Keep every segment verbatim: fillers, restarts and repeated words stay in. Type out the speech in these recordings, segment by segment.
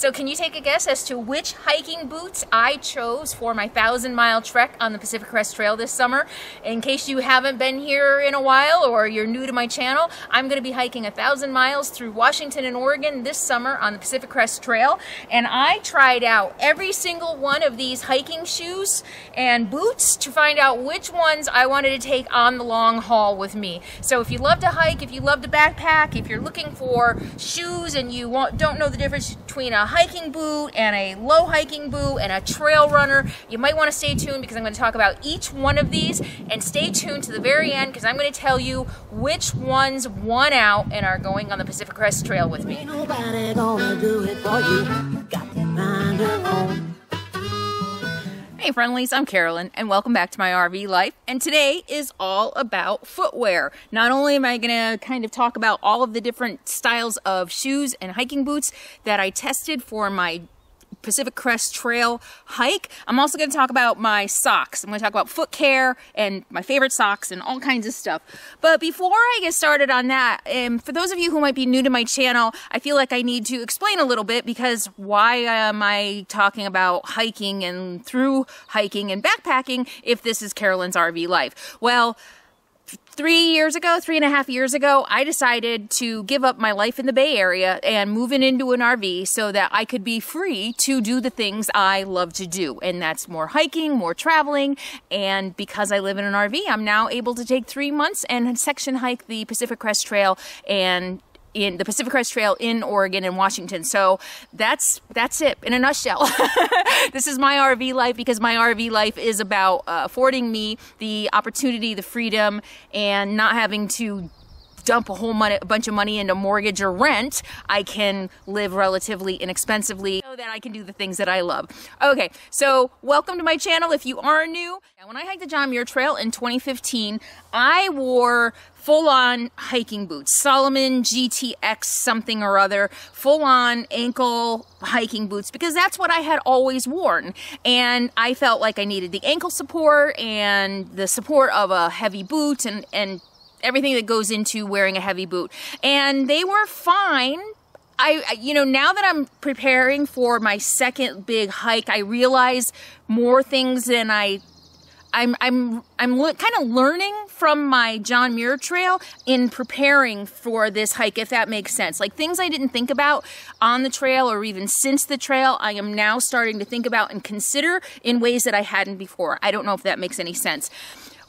So can you take a guess as to which hiking boots I chose for my thousand mile trek on the Pacific Crest Trail this summer? In case you haven't been here in a while or you're new to my channel, I'm going to be hiking a thousand miles through Washington and Oregon this summer on the Pacific Crest Trail, and I tried out every single one of these hiking shoes and boots to find out which ones I wanted to take on the long haul with me. So if you love to hike, if you love to backpack, if you're looking for shoes and you want, don't know the difference between a hiking boot and a low hiking boot and a trail runner, you might want to stay tuned because I'm going to talk about each one of these, and stay tuned to the very end because I'm going to tell you which ones won out and are going on the Pacific Crest Trail with me. Ain't nobody gonna do it for you. Got to find your own. Hey friendlies, I'm Carolyn and welcome back to my R V life, and today is all about footwear. Not only am I going to kind of talk about all of the different styles of shoes and hiking boots that I tested for my Pacific Crest Trail hike, I'm also going to talk about my socks. I'm going to talk about foot care and my favorite socks and all kinds of stuff. But before I get started on that, and for those of you who might be new to my channel, I feel like I need to explain a little bit, because why am I talking about hiking and through hiking and backpacking if this is Carolyn's R V life? Well, Three years ago, three and a half years ago, I decided to give up my life in the Bay Area and moving into an R V so that I could be free to do the things I love to do. And that's more hiking, more traveling. And because I live in an R V, I'm now able to take three months and section hike the Pacific Crest Trail and in the Pacific Crest Trail in Oregon and Washington. So that's that's it in a nutshell. This is my R V life, because my R V life is about uh, affording me the opportunity, the freedom, and not having to dump a whole money, a bunch of money into mortgage or rent. I can live relatively inexpensively so that I can do the things that I love. Okay, so welcome to my channel if you are new. When I hiked the John Muir Trail in twenty fifteen, I wore full-on hiking boots, Salomon G T X something or other, full-on ankle hiking boots, because that's what I had always worn. And I felt like I needed the ankle support and the support of a heavy boot and, and everything that goes into wearing a heavy boot. And they were fine. I, you know, now that I'm preparing for my second big hike, I realize more things than I I'm, I'm, I'm kind of learning from my John Muir Trail in preparing for this hike, if that makes sense. Like, things I didn't think about on the trail or even since the trail, I am now starting to think about and consider in ways that I hadn't before. I don't know if that makes any sense.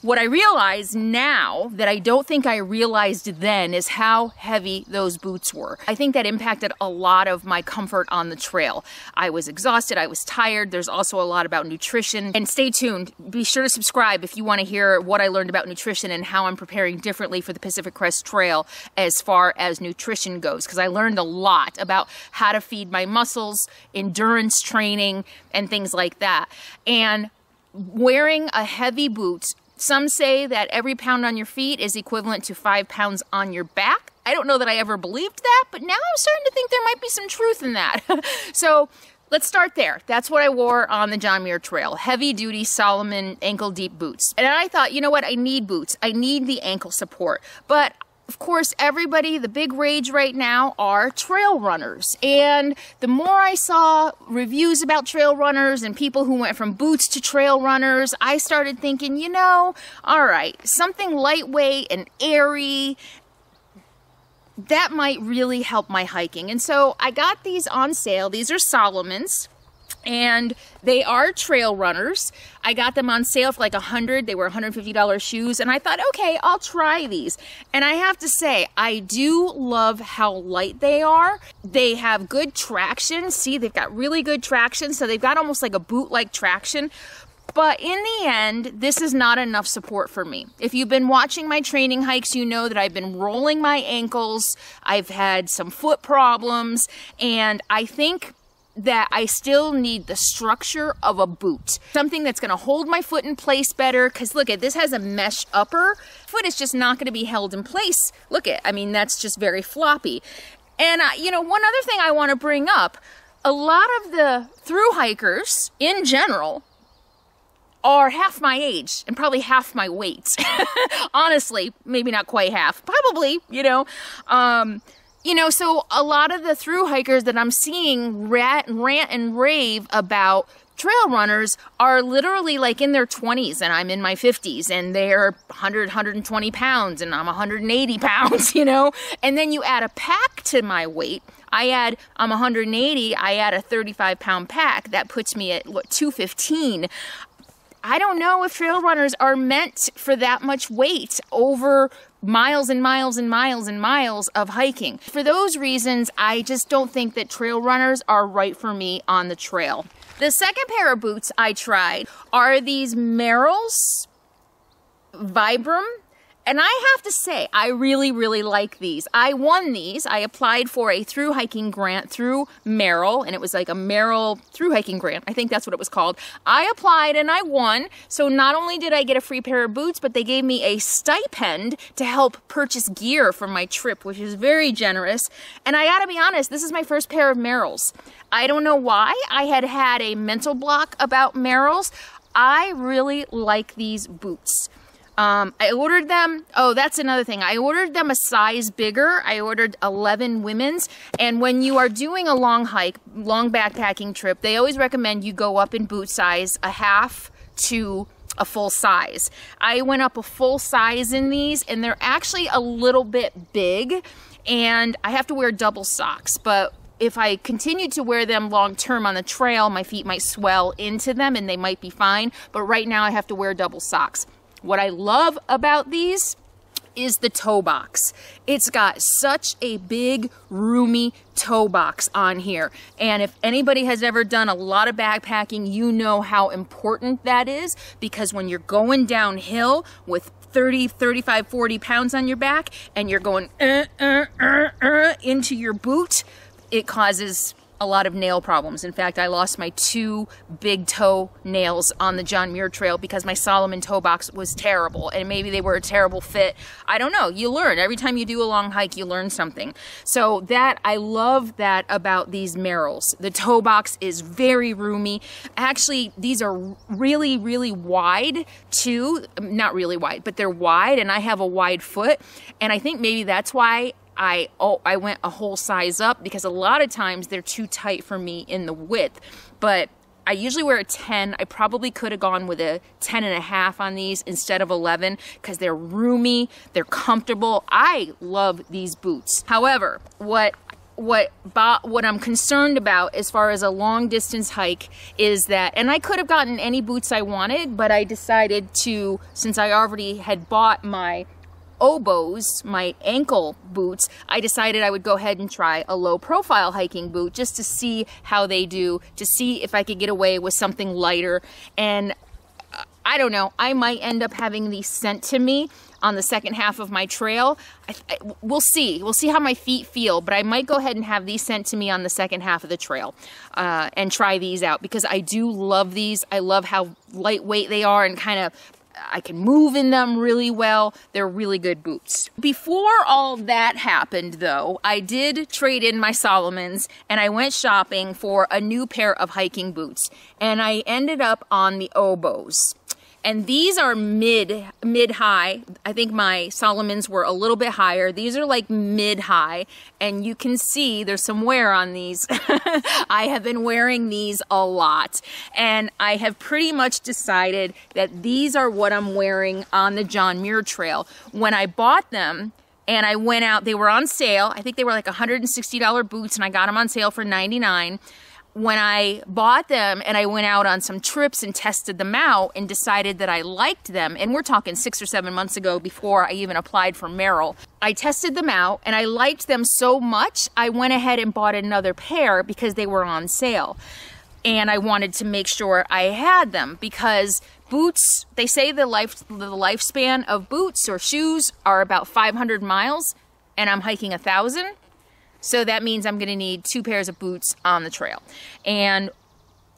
What I realize now that I don't think I realized then is how heavy those boots were. I think that impacted a lot of my comfort on the trail. I was exhausted, I was tired. There's also a lot about nutrition. And stay tuned, be sure to subscribe if you want to hear what I learned about nutrition and how I'm preparing differently for the Pacific Crest Trail as far as nutrition goes, because I learned a lot about how to feed my muscles, endurance training, and things like that. And wearing a heavy boot, some say that every pound on your feet is equivalent to five pounds on your back. I don't know that I ever believed that, but now I'm starting to think there might be some truth in that. So let's start there. That's what I wore on the John Muir Trail. Heavy duty Salomon ankle deep boots. And I thought, you know what? I need boots. I need the ankle support. But of course, everybody, the big rage right now are trail runners. And the more I saw reviews about trail runners and people who went from boots to trail runners, I started thinking, you know, all right, something lightweight and airy, that might really help my hiking. And so I got these on sale. These are Salomons, and they are trail runners. I got them on sale for like a hundred dollars. They were one hundred fifty dollar shoes, and I thought, okay, I'll try these. And I have to say, I do love how light they are. They have good traction. See, they've got really good traction, so they've got almost like a boot-like traction. But in the end, this is not enough support for me. If you've been watching my training hikes, you know that I've been rolling my ankles. I've had some foot problems, and I think that I still need the structure of a boot. Something that's gonna hold my foot in place better, because look at, this has a mesh upper. Foot is just not gonna be held in place. Look at, I mean, that's just very floppy. And I, you know, one other thing I wanna bring up, a lot of the thru hikers in general are half my age and probably half my weight. Honestly, maybe not quite half, probably, you know. Um, You know, so a lot of the thru hikers that I'm seeing rat, rant and rave about trail runners are literally like in their twenties and I'm in my fifties and they're one hundred, one hundred twenty pounds and I'm one hundred eighty pounds, you know? And then you add a pack to my weight. I add, I'm one hundred eighty, I add a thirty-five pound pack. That puts me at, what, two fifteen. I don't know if trail runners are meant for that much weight over miles and miles and miles and miles of hiking. For those reasons, I just don't think that trail runners are right for me on the trail. The second pair of boots I tried are these Merrell's Vibram. And I have to say, I really, really like these. I won these. I applied for a thru hiking grant through Merrell, and it was like a Merrell thru hiking grant. I think that's what it was called. I applied and I won. So not only did I get a free pair of boots, but they gave me a stipend to help purchase gear for my trip, which is very generous. And I gotta be honest, this is my first pair of Merrells. I don't know why. I had had a mental block about Merrells. I really like these boots. Um, I ordered them, oh, that's another thing. I ordered them a size bigger. I ordered eleven women's. And when you are doing a long hike, long backpacking trip, they always recommend you go up in boot size a half to a full size. I went up a full size in these, and they're actually a little bit big. And I have to wear double socks, but if I continue to wear them long-term on the trail, my feet might swell into them and they might be fine. But right now I have to wear double socks. What I love about these is the toe box. It's got such a big, roomy toe box on here. And if anybody has ever done a lot of backpacking, you know how important that is, because when you're going downhill with thirty, thirty-five, forty pounds on your back and you're going uh, uh, uh, uh, into your boot, it causes a lot of nail problems. In fact, I lost my two big toe nails on the John Muir Trail because my Salomon toe box was terrible, and maybe they were a terrible fit. I don't know. You learn. Every time you do a long hike, you learn something. So that, I love that about these Merrells. The toe box is very roomy. Actually, these are really, really wide too. Not really wide, but they're wide, and I have a wide foot. And I think maybe that's why I, oh, I went a whole size up, because a lot of times they're too tight for me in the width, but I usually wear a ten. I probably could have gone with a ten and a half on these instead of eleven, because they're roomy, they're comfortable. I love these boots. However, what What, what I'm concerned about as far as a long distance hike is that, and I could have gotten any boots I wanted, but I decided to, since I already had bought my Oboz, my ankle boots, I decided I would go ahead and try a low profile hiking boot just to see how they do, to see if I could get away with something lighter. And I don't know, I might end up having these sent to me on the second half of my trail. I, I, we'll see. We'll see how my feet feel, but I might go ahead and have these sent to me on the second half of the trail uh, and try these out, because I do love these. I love how lightweight they are, and kind of I can move in them really well. They're really good boots. Before all that happened though, I did trade in my Salomons and I went shopping for a new pair of hiking boots, and I ended up on the Oboz. And these are mid, mid-high. I think my Salomons were a little bit higher. These are like mid-high, and you can see there's some wear on these. I have been wearing these a lot, and I have pretty much decided that these are what I'm wearing on the John Muir Trail. When I bought them, and I went out, they were on sale. I think they were like one hundred sixty dollar boots, and I got them on sale for ninety-nine dollars. When I bought them and I went out on some trips and tested them out and decided that I liked them, and we're talking six or seven months ago before I even applied for Merrell, I tested them out and I liked them so much, I went ahead and bought another pair because they were on sale. And I wanted to make sure I had them, because boots, they say the life, the lifespan of boots or shoes are about five hundred miles, and I'm hiking a thousand. So that means I'm gonna need two pairs of boots on the trail. And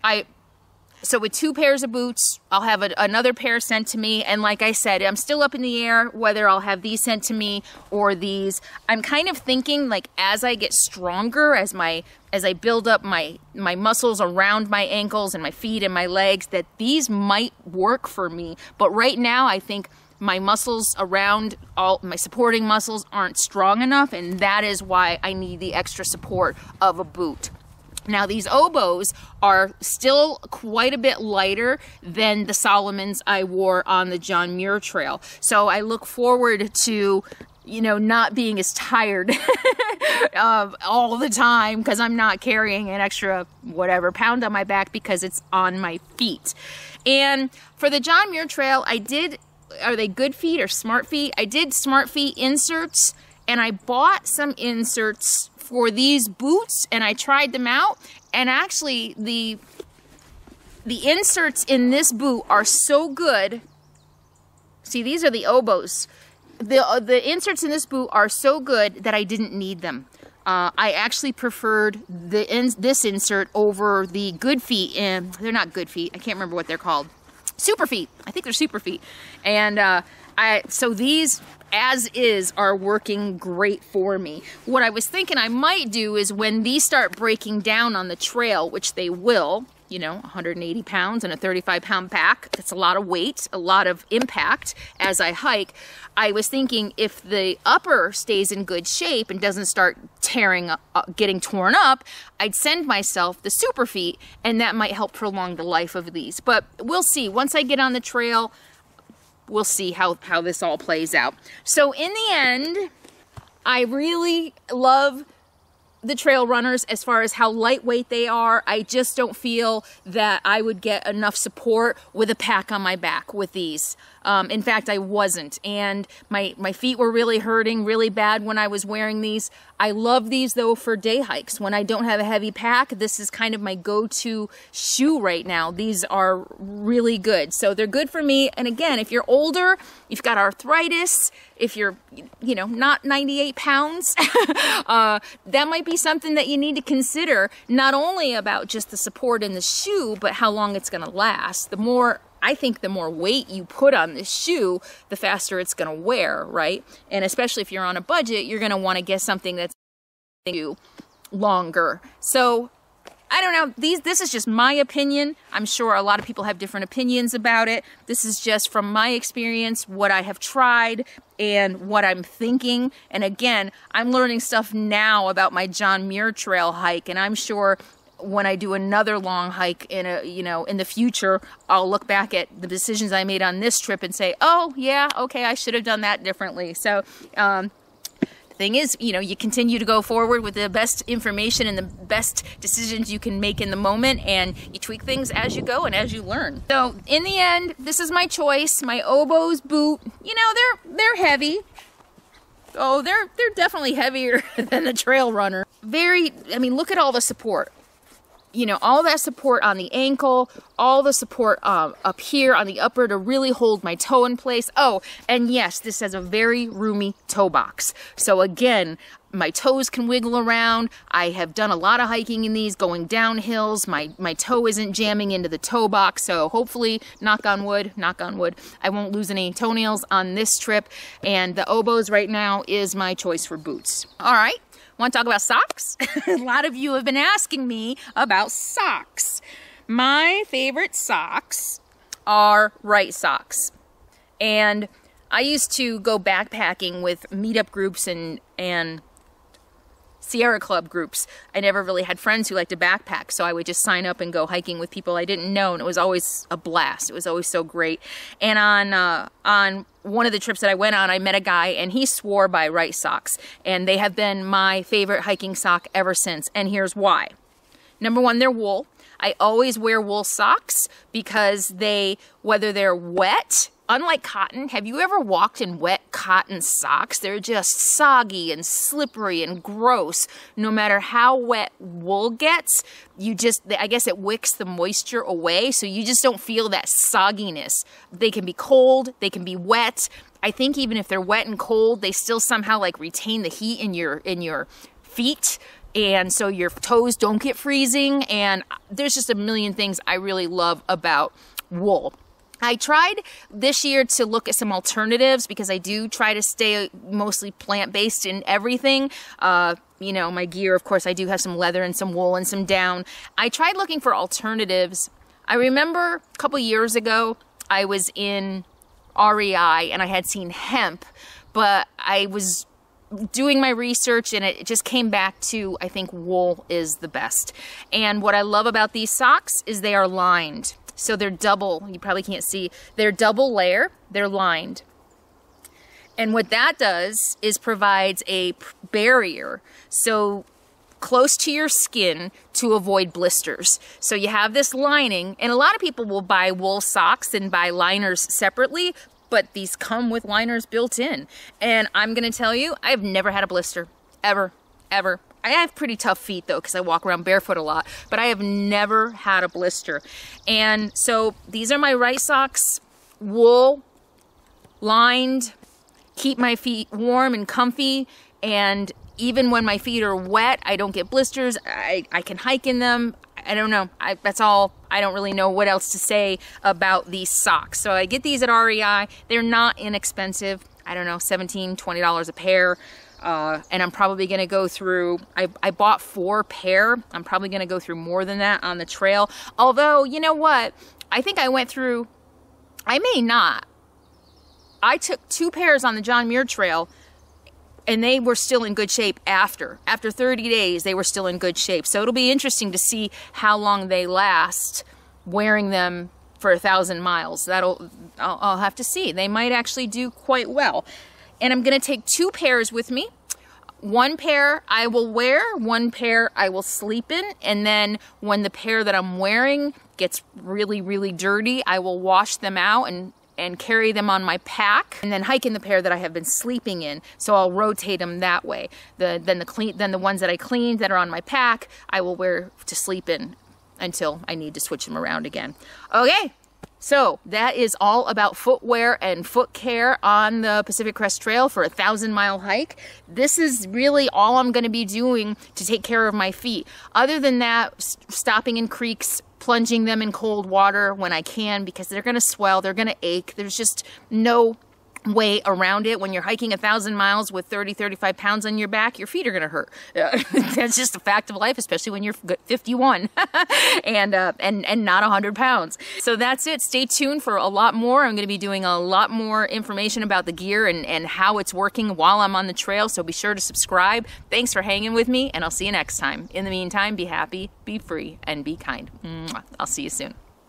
I, so with two pairs of boots, I'll have a, another pair sent to me. And like I said, I'm still up in the air whether I'll have these sent to me or these. I'm kind of thinking, like, as I get stronger, as my, as I build up my, my muscles around my ankles and my feet and my legs, that these might work for me. But right now I think my muscles around, all my supporting muscles aren't strong enough, and that is why I need the extra support of a boot. Now, these Oboz are still quite a bit lighter than the Salomons I wore on the John Muir Trail. So I look forward to, you know, not being as tired of all the time, because I'm not carrying an extra whatever pound on my back because it's on my feet. And for the John Muir Trail, I did, are they good feet or smart feet? I did smart feet inserts, and I bought some inserts for these boots, and I tried them out, and actually the the inserts in this boot are so good. See, these are the Oboz. The, the inserts in this boot are so good that I didn't need them. Uh, I actually preferred the in, this insert over the good feet, and they're not good feet. I can't remember what they're called. Superfeet. I think they're Superfeet. And uh, I so these as is are working great for me. What I was thinking I might do is when these start breaking down on the trail, which they will, you know, one hundred eighty pounds and a thirty-five pound pack, that's a lot of weight, a lot of impact as I hike. I was thinking if the upper stays in good shape and doesn't start tearing up, getting torn up, I'd send myself the Superfeet, and that might help prolong the life of these. But we'll see. Once I get on the trail, we'll see how, how this all plays out. So in the end, I really love the trail runners as far as how lightweight they are. I just don't feel that I would get enough support with a pack on my back with these. Um, in fact, I wasn't. And my, my feet were really hurting really bad when I was wearing these. I love these though for day hikes. When I don't have a heavy pack, this is kind of my go-to shoe right now. These are really good. So they're good for me. And again, if you're older, you've got arthritis, if you're, you know, not ninety-eight pounds, uh, that might be something that you need to consider, not only about just the support in the shoe, but how long it's going to last. The more, I think the more weight you put on this shoe, the faster it's going to wear, right? And especially if you're on a budget, you're going to want to get something that's you longer. So I don't know, these, this is just my opinion. I'm sure a lot of people have different opinions about it. This is just from my experience, what I have tried and what I'm thinking. And again, I'm learning stuff now about my John Muir Trail hike, and I'm sure when I do another long hike in a, you know, in the future, I'll look back at the decisions I made on this trip and say, oh yeah, okay, I should have done that differently. So, um, thing is, you know, you continue to go forward with the best information and the best decisions you can make in the moment, and you tweak things as you go and as you learn. So in the end, this is my choice. My Oboz boot, you know, they're they're heavy. Oh, they're they're definitely heavier than the trail runner. Very, I mean, look at all the support. You know, all that support on the ankle, all the support um, up here on the upper to really hold my toe in place. Oh, and yes, this has a very roomy toe box. So again, my toes can wiggle around. I have done a lot of hiking in these, going down hills. My, my toe isn't jamming into the toe box. So hopefully, knock on wood, knock on wood, I won't lose any toenails on this trip. And the Oboz right now is my choice for boots. All right. Want to talk about socks? A lot of you have been asking me about socks. My favorite socks are Wrightsocks. And I used to go backpacking with meetup groups and, and Sierra Club groups. I never really had friends who liked to backpack, so I would just sign up and go hiking with people I didn't know, and it was always a blast. It was always so great. And on uh, on one of the trips that I went on, I met a guy, and he swore by Wrightsocks, and they have been my favorite hiking sock ever since, and here's why. Number one, they're wool. I always wear wool socks because they, whether they're wet, unlike cotton, have you ever walked in wet cotton socks? They're just soggy and slippery and gross. No matter how wet wool gets, you just, I guess it wicks the moisture away, so you just don't feel that sogginess. They can be cold, they can be wet. I think even if they're wet and cold, they still somehow like retain the heat in your, in your feet. And so your toes don't get freezing. And there's just a million things I really love about wool. I tried this year to look at some alternatives because I do try to stay mostly plant-based in everything. Uh, you know, my gear, of course, I do have some leather and some wool and some down. I tried looking for alternatives. I remember a couple years ago, I was in R E I and I had seen hemp, but I was doing my research and it just came back to, I think wool is the best. And what I love about these socks is they are lined. So they're double, you probably can't see, they're double layer, they're lined. And what that does is provides a barrier, so close to your skin to avoid blisters. So you have this lining, and a lot of people will buy wool socks and buy liners separately, but these come with liners built in. And I'm gonna tell you, I've never had a blister, ever, ever. I have pretty tough feet though, because I walk around barefoot a lot, but I have never had a blister. And so these are my Wrightsocks, wool, lined, keep my feet warm and comfy, and even when my feet are wet, I don't get blisters, I, I can hike in them. I don't know, I, that's all, I don't really know what else to say about these socks. So I get these at R E I, they're not inexpensive, I don't know, seventeen, twenty dollars a pair. Uh, and I'm probably gonna go through, I, I bought four pair, I'm probably gonna go through more than that on the trail. Although, you know what, I think I went through, I may not. I took two pairs on the John Muir Trail and they were still in good shape after. After thirty days, they were still in good shape. So it'll be interesting to see how long they last wearing them for a thousand miles. That'll, I'll, I'll have to see. They might actually do quite well. And I'm gonna take two pairs with me. One pair I will wear, one pair I will sleep in, and then when the pair that I'm wearing gets really, really dirty, I will wash them out and, and carry them on my pack, and then hike in the pair that I have been sleeping in. So I'll rotate them that way. The, then, the clean, then the ones that I cleaned that are on my pack, I will wear to sleep in until I need to switch them around again. Okay. So that is all about footwear and foot care on the Pacific Crest Trail for a thousand mile hike. This is really all I'm gonna be doing to take care of my feet. Other than that, stopping in creeks, plunging them in cold water when I can, because they're gonna swell, they're gonna ache. There's just no way around it. When you're hiking a thousand miles with thirty, thirty-five pounds on your back, your feet are gonna hurt. That's just a fact of life, especially when you're fifty-one and, uh, and, and not one hundred pounds. So that's it. Stay tuned for a lot more. I'm gonna be doing a lot more information about the gear and, and how it's working while I'm on the trail, so be sure to subscribe. Thanks for hanging with me, and I'll see you next time. In the meantime, be happy, be free, and be kind. I'll see you soon.